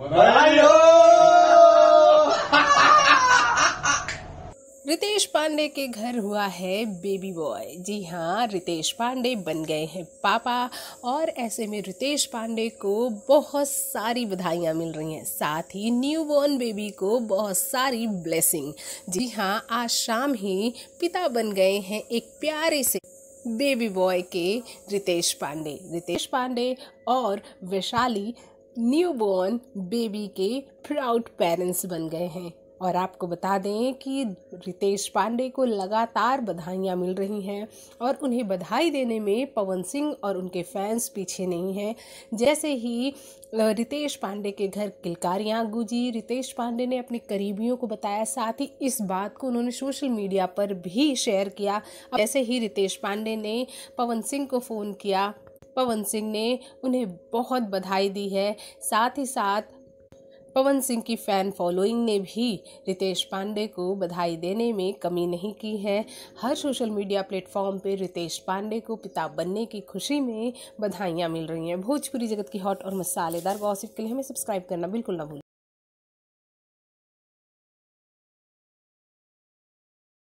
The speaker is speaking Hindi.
बधाई हो। रितेश पांडे के घर हुआ है बेबी बॉय। जी हाँ, रितेश पांडे बन गए हैं पापा और ऐसे में रितेश पांडे को बहुत सारी बधाइयाँ मिल रही हैं, साथ ही न्यू बॉर्न बेबी को बहुत सारी ब्लेसिंग। जी हाँ, आज शाम ही पिता बन गए हैं एक प्यारे से बेबी बॉय के रितेश पांडे। रितेश पांडे और वैशाली न्यू बॉर्न बेबी के प्राउड पेरेंट्स बन गए हैं। और आपको बता दें कि रितेश पांडे को लगातार बधाइयाँ मिल रही हैं और उन्हें बधाई देने में पवन सिंह और उनके फैंस पीछे नहीं हैं। जैसे ही रितेश पांडे के घर किलकारियाँ गूंजी, रितेश पांडे ने अपने करीबियों को बताया, साथ ही इस बात को उन्होंने सोशल मीडिया पर भी शेयर किया। जैसे ही रितेश पांडे ने पवन सिंह को फ़ोन किया, पवन सिंह ने उन्हें बहुत बधाई दी है। साथ ही साथ पवन सिंह की फ़ैन फॉलोइंग ने भी रितेश पांडे को बधाई देने में कमी नहीं की है। हर सोशल मीडिया प्लेटफॉर्म पे रितेश पांडे को पिता बनने की खुशी में बधाइयाँ मिल रही हैं। भोजपुरी जगत की हॉट और मसालेदार गॉसिप के लिए हमें सब्सक्राइब करना बिल्कुल ना भूलें।